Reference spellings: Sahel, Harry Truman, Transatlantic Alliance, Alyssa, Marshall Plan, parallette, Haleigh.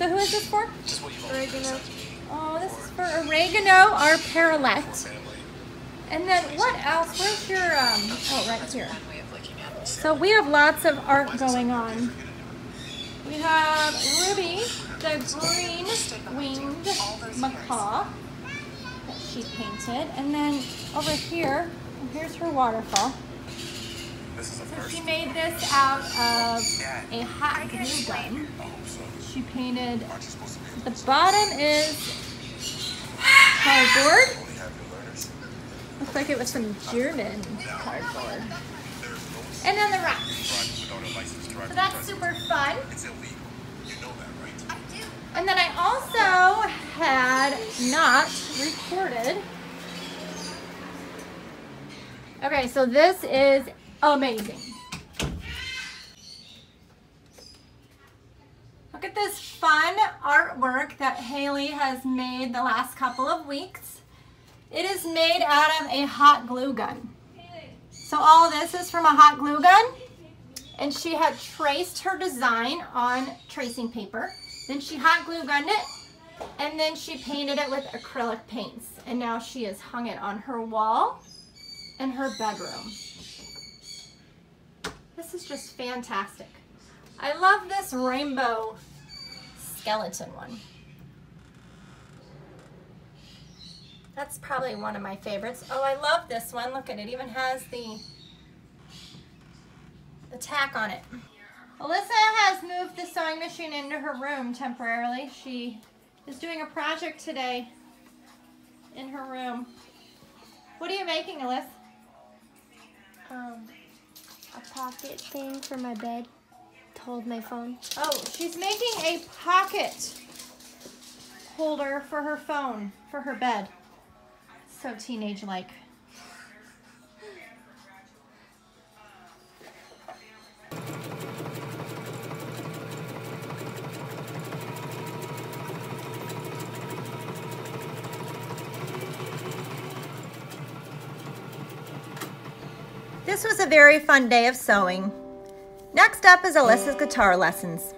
So who is this for? Oregano. Oh, this is for oregano, our parallette. And then what else? Where's your, oh, right here. So we have lots of art going on. We have Ruby, the green-winged macaw that she painted. And then over here, here's her waterfall. So she made this out of a hot glue gun. She painted, the bottom is cardboard. Looks like it was some German cardboard. And then the rocks. So that's super fun. And then I also had not recorded. Okay, so this is amazing. Look at this fun artwork that Haley has made the last couple of weeks. It is made out of a hot glue gun. So all this is from a hot glue gun, and she had traced her design on tracing paper. Then she hot glue gunned it, and then she painted it with acrylic paints. And now she has hung it on her wall in her bedroom. This is just fantastic. I love this rainbow skeleton one. That's probably one of my favorites. Oh, I love this one. Look at it. It even has the tack on it. Alyssa has moved the sewing machine into her room temporarily. She is doing a project today in her room. What are you making, Alyssa? A pocket thing for my bed to hold my phone. Oh, she's making a pocket holder for her phone, for her bed. So teenage-like. This was a very fun day of sewing. Next up is Alyssa's guitar lessons.